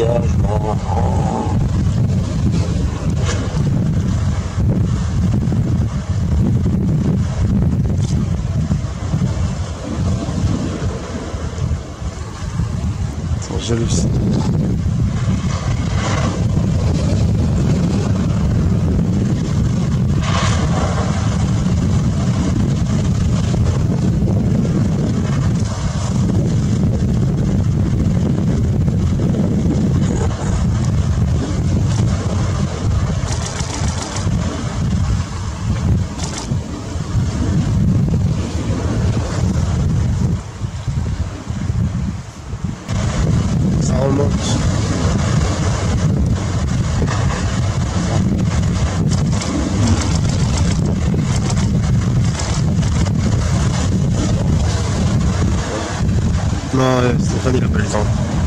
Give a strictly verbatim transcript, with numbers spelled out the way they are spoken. dégagement. J'hallucine. Non, Stéphane il a pas le temps.